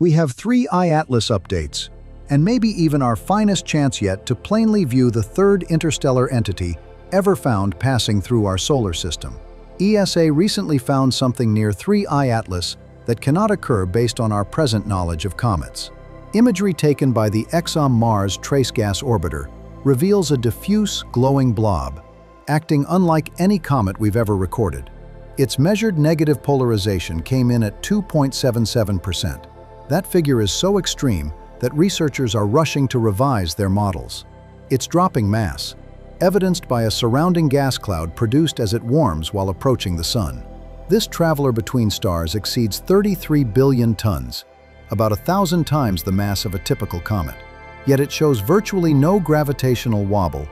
We have 3I Atlas updates, and maybe even our finest chance yet to plainly view the third interstellar entity ever found passing through our solar system. ESA recently found something near 3I Atlas that cannot occur based on our present knowledge of comets. Imagery taken by the ExoMars Trace Gas Orbiter reveals a diffuse, glowing blob, acting unlike any comet we've ever recorded. Its measured negative polarization came in at 2.77%. That figure is so extreme that researchers are rushing to revise their models. It's dropping mass, evidenced by a surrounding gas cloud produced as it warms while approaching the Sun. This traveler between stars exceeds 33 billion tons, about 1,000 times the mass of a typical comet. Yet it shows virtually no gravitational wobble,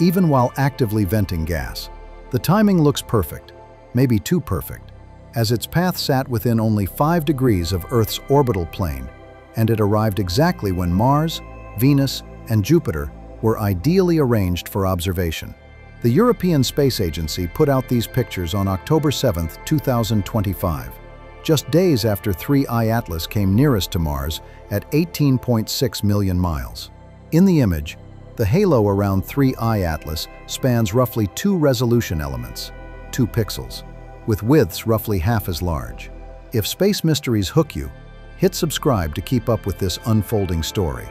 even while actively venting gas. The timing looks perfect, maybe too perfect, as its path sat within only 5 degrees of Earth's orbital plane, and it arrived exactly when Mars, Venus, and Jupiter were ideally arranged for observation. The European Space Agency put out these pictures on October 7, 2025, just days after 3I Atlas came nearest to Mars at 18.6 million miles. In the image, the halo around 3I Atlas spans roughly 2 resolution elements, 2 pixels, with widths roughly half as large. If space mysteries hook you, hit subscribe to keep up with this unfolding story.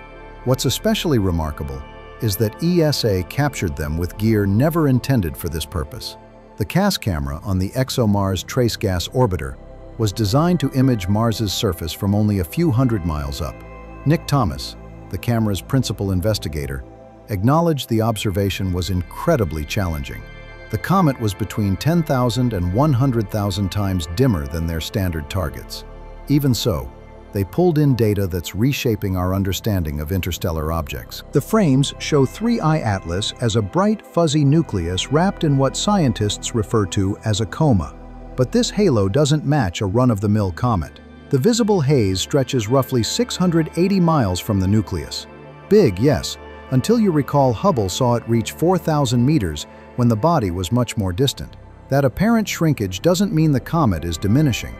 What's especially remarkable is that ESA captured them with gear never intended for this purpose. The CASS camera on the ExoMars Trace Gas Orbiter was designed to image Mars's surface from only a few hundred miles up. Nick Thomas, the camera's principal investigator, acknowledged the observation was incredibly challenging. The comet was between 10,000 and 100,000 times dimmer than their standard targets. Even so, they pulled in data that's reshaping our understanding of interstellar objects. The frames show 3I Atlas as a bright, fuzzy nucleus wrapped in what scientists refer to as a coma. But this halo doesn't match a run-of-the-mill comet. The visible haze stretches roughly 680 miles from the nucleus. Big, yes, until you recall Hubble saw it reach 4,000 meters when the body was much more distant. That apparent shrinkage doesn't mean the comet is diminishing.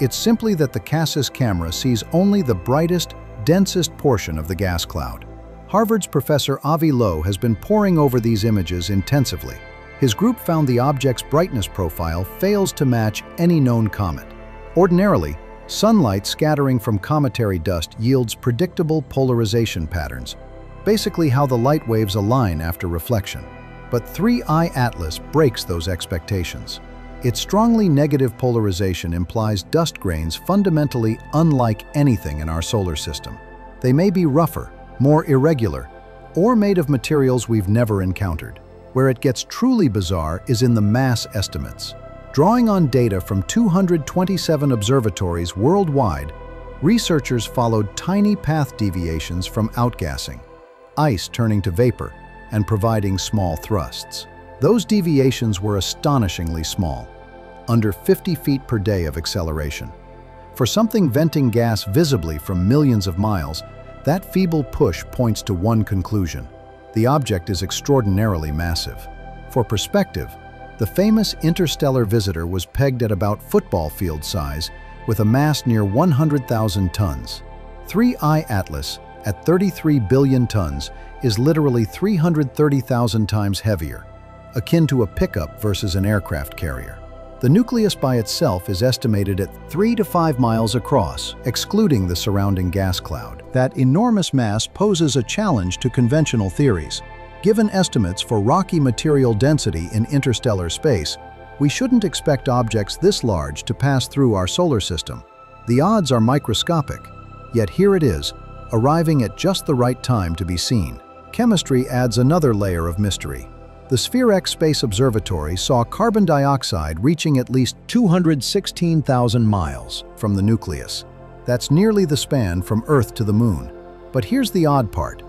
It's simply that the CaSSIS camera sees only the brightest, densest portion of the gas cloud. Harvard's Professor Avi Loeb has been poring over these images intensively. His group found the object's brightness profile fails to match any known comet. Ordinarily, sunlight scattering from cometary dust yields predictable polarization patterns, basically how the light waves align after reflection. But 3I Atlas breaks those expectations. Its strongly negative polarization implies dust grains fundamentally unlike anything in our solar system. They may be rougher, more irregular, or made of materials we've never encountered. Where it gets truly bizarre is in the mass estimates. Drawing on data from 227 observatories worldwide, researchers followed tiny path deviations from outgassing, ice turning to vapor, and providing small thrusts. Those deviations were astonishingly small, under 50 feet per day of acceleration. For something venting gas visibly from millions of miles, that feeble push points to one conclusion. The object is extraordinarily massive. For perspective, the famous interstellar visitor was pegged at about football field size with a mass near 100,000 tons. 3I Atlas, at 33 billion tons, is literally 330,000 times heavier, akin to a pickup versus an aircraft carrier. The nucleus by itself is estimated at 3 to 5 miles across, excluding the surrounding gas cloud. That enormous mass poses a challenge to conventional theories. Given estimates for rocky material density in interstellar space, we shouldn't expect objects this large to pass through our solar system. The odds are microscopic, yet here it is, arriving at just the right time to be seen. Chemistry adds another layer of mystery. The SPHERE-X Space Observatory saw carbon dioxide reaching at least 216,000 miles from the nucleus. That's nearly the span from Earth to the Moon. But here's the odd part.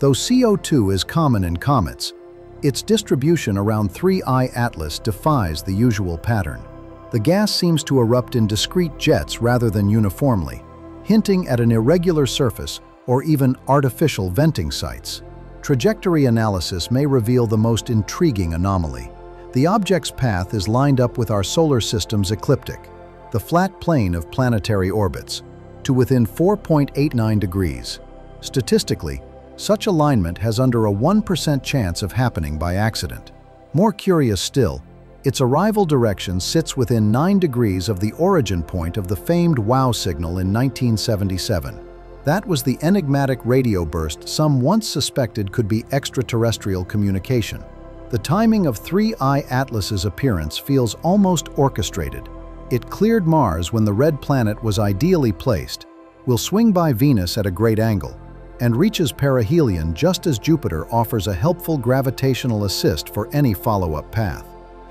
Though CO2 is common in comets, its distribution around 3I Atlas defies the usual pattern. The gas seems to erupt in discrete jets rather than uniformly, hinting at an irregular surface or even artificial venting sites. Trajectory analysis may reveal the most intriguing anomaly. The object's path is lined up with our solar system's ecliptic, the flat plane of planetary orbits, to within 4.89 degrees. Statistically, such alignment has under a 1% chance of happening by accident. More curious still, its arrival direction sits within 9 degrees of the origin point of the famed WOW signal in 1977. That was the enigmatic radio burst some once suspected could be extraterrestrial communication. The timing of 3I Atlas's appearance feels almost orchestrated. It cleared Mars when the red planet was ideally placed, will swing by Venus at a great angle, and reaches perihelion just as Jupiter offers a helpful gravitational assist for any follow-up path.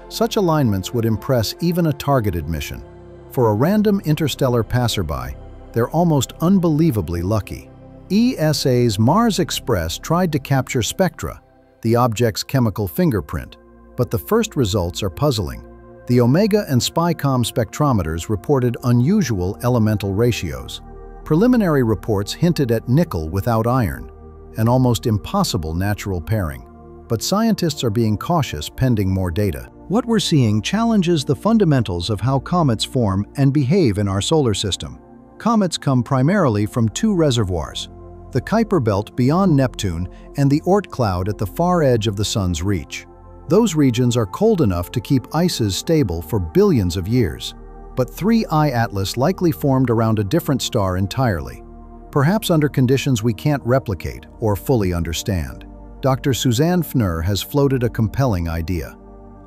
Such alignments would impress even a targeted mission. For a random interstellar passerby, they're almost unbelievably lucky. ESA's Mars Express tried to capture spectra, the object's chemical fingerprint, but the first results are puzzling. The Omega and SPICAM spectrometers reported unusual elemental ratios. Preliminary reports hinted at nickel without iron, an almost impossible natural pairing. But scientists are being cautious pending more data. What we're seeing challenges the fundamentals of how comets form and behave in our solar system. Comets come primarily from two reservoirs, the Kuiper Belt beyond Neptune and the Oort Cloud at the far edge of the Sun's reach. Those regions are cold enough to keep ices stable for billions of years. But 3I Atlas likely formed around a different star entirely, perhaps under conditions we can't replicate or fully understand. Dr. Suzanne Fner has floated a compelling idea.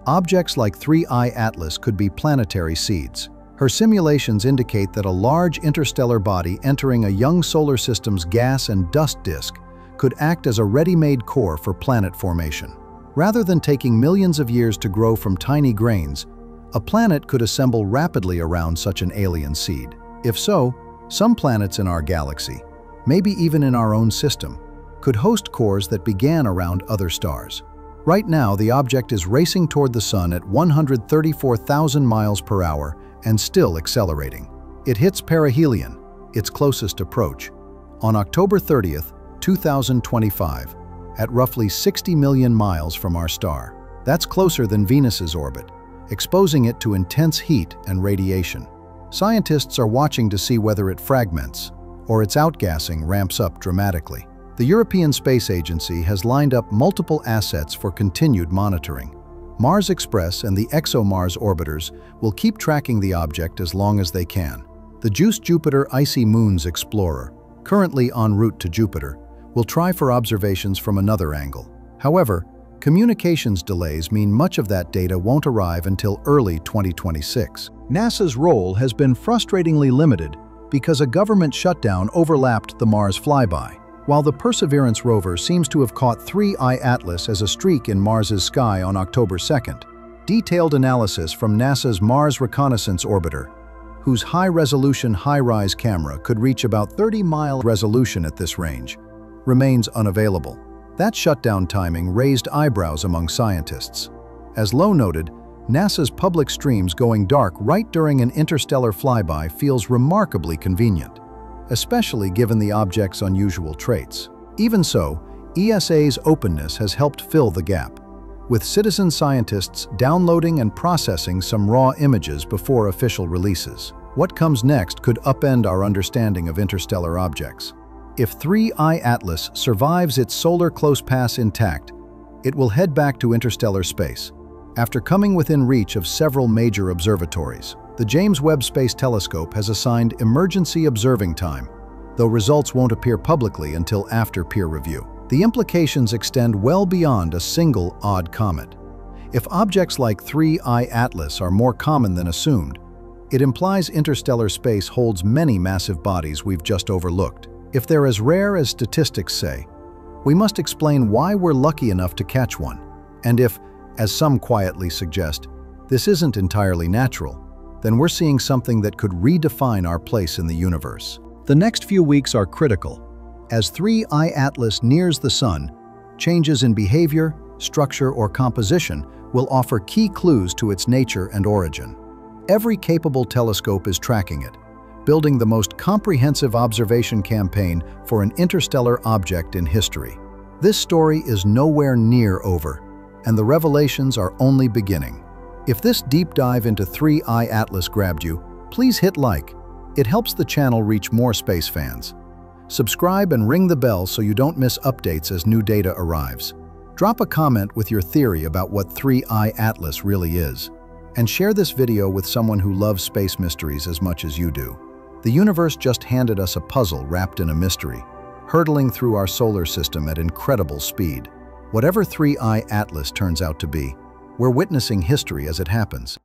Objects like 3I Atlas could be planetary seeds. Her simulations indicate that a large interstellar body entering a young solar system's gas and dust disk could act as a ready-made core for planet formation. Rather than taking millions of years to grow from tiny grains, a planet could assemble rapidly around such an alien seed. If so, some planets in our galaxy, maybe even in our own system, could host cores that began around other stars. Right now, the object is racing toward the Sun at 134,000 miles per hour and still accelerating. It hits perihelion, its closest approach, on October 30th, 2025, at roughly 60 million miles from our star. That's closer than Venus's orbit, exposing it to intense heat and radiation. Scientists are watching to see whether it fragments or its outgassing ramps up dramatically. The European Space Agency has lined up multiple assets for continued monitoring. Mars Express and the ExoMars orbiters will keep tracking the object as long as they can. The JUICE Jupiter Icy Moons Explorer, currently en route to Jupiter, will try for observations from another angle. However, communications delays mean much of that data won't arrive until early 2026. NASA's role has been frustratingly limited because a government shutdown overlapped the Mars flyby. While the Perseverance rover seems to have caught 3I Atlas as a streak in Mars's sky on October 2nd, detailed analysis from NASA's Mars Reconnaissance Orbiter, whose high-resolution HiRISE camera could reach about 30-mile resolution at this range, remains unavailable. That shutdown timing raised eyebrows among scientists. As Lowe noted, NASA's public streams going dark right during an interstellar flyby feels remarkably convenient, especially given the object's unusual traits. Even so, ESA's openness has helped fill the gap, with citizen scientists downloading and processing some raw images before official releases. What comes next could upend our understanding of interstellar objects. If 3I Atlas survives its solar close pass intact, it will head back to interstellar space, after coming within reach of several major observatories. The James Webb Space Telescope has assigned emergency observing time, though results won't appear publicly until after peer review. The implications extend well beyond a single odd comet. If objects like 3I Atlas are more common than assumed, it implies interstellar space holds many massive bodies we've just overlooked. If they're as rare as statistics say, we must explain why we're lucky enough to catch one. And if, as some quietly suggest, this isn't entirely natural, then we're seeing something that could redefine our place in the universe. The next few weeks are critical. As 3I Atlas nears the Sun, changes in behavior, structure, or composition will offer key clues to its nature and origin. Every capable telescope is tracking it, building the most comprehensive observation campaign for an interstellar object in history. This story is nowhere near over, and the revelations are only beginning. If this deep dive into 3I Atlas grabbed you, please hit like, It helps the channel reach more space fans. Subscribe and ring the bell so you don't miss updates as new data arrives. Drop a comment with your theory about what 3I Atlas really is. And share this video with someone who loves space mysteries as much as you do. The universe just handed us a puzzle wrapped in a mystery, hurtling through our solar system at incredible speed. Whatever 3I Atlas turns out to be, we're witnessing history as it happens.